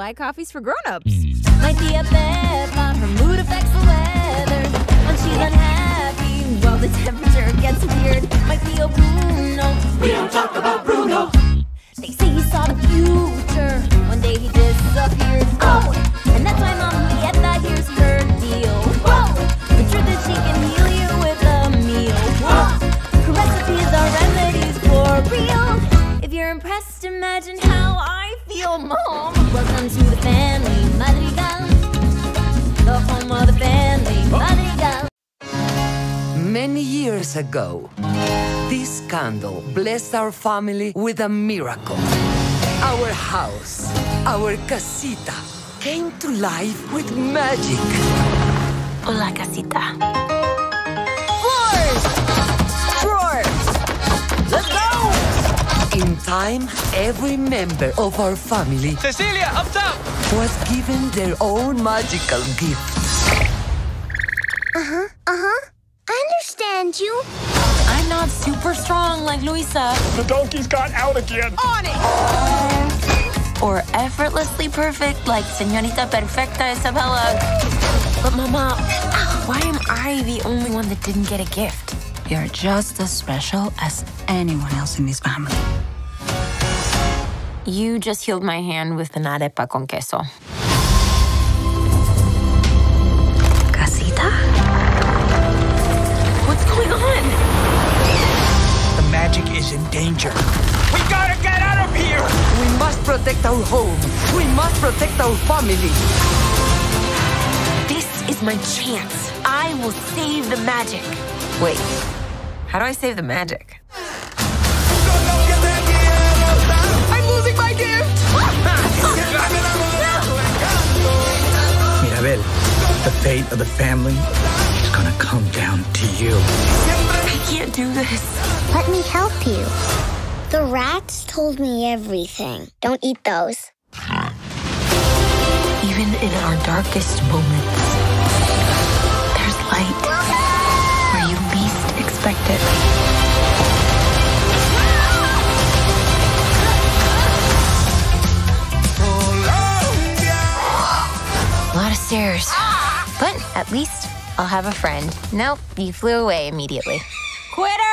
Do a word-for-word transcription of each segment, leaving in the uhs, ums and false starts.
why coffee's for grown-ups. Might be a bedlam, her mood affects the weather. When she's unhappy, well, the temperature gets weird. Might be a Bruno. We don't talk about Bruno. They say he saw the future. One day he disappeared. Oh, and that's why Mom Lieta, here's her deal. Whoa, the truth is she can heal you with a meal. Whoa, her recipes are remedies for real. If you're impressed, imagine how I feel, Mom. Welcome to the family, Madrigal. The home of the family, Madrigal. Many years ago, this candle blessed our family with a miracle. Our house, our casita, came to life with magic. Hola, casita. Floors! Drawers! Let's go! In time, every member of our family, Cecilia, up top, was given their own magical gift. Uh-huh, uh-huh. I understand you. I'm not super strong like Luisa. The donkey's got out again. On it! Or effortlessly perfect like Señorita Perfecta Isabella. But Mama, why am I the only one that didn't get a gift? You're just as special as anyone else in this family. You just healed my hand with an arepa con queso. Is in danger. We gotta get out of here! We must protect our home. We must protect our family. This is my chance. I will save the magic. Wait, how do I save the magic? I'm losing my gift! Mirabel, the fate of the family is gonna come down to you. I can't do this. Let me help you. The rats told me everything. Don't eat those. Even in our darkest moments, there's light where you least expect it. Whoa. A lot of stairs. But at least I'll have a friend. Nope, you flew away immediately. Quitter!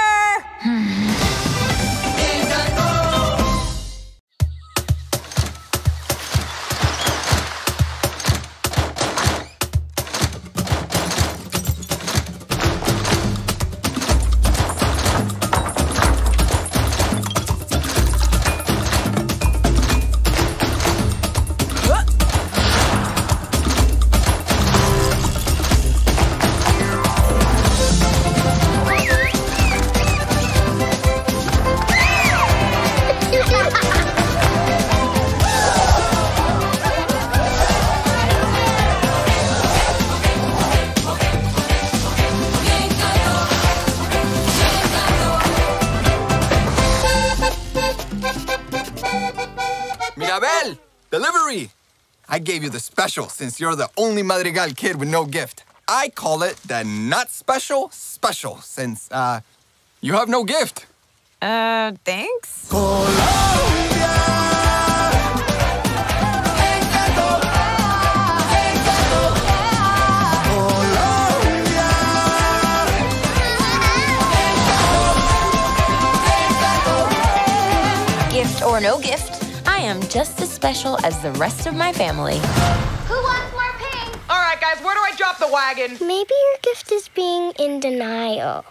Isabel! Delivery! I gave you the special since you're the only Madrigal kid with no gift. I call it the not special special since, uh, you have no gift. Uh, thanks? Colombia! Colombia! Gift or no gift, I am just as special as the rest of my family. Who wants more pink? All right, guys, where do I drop the wagon? Maybe your gift is being in denial.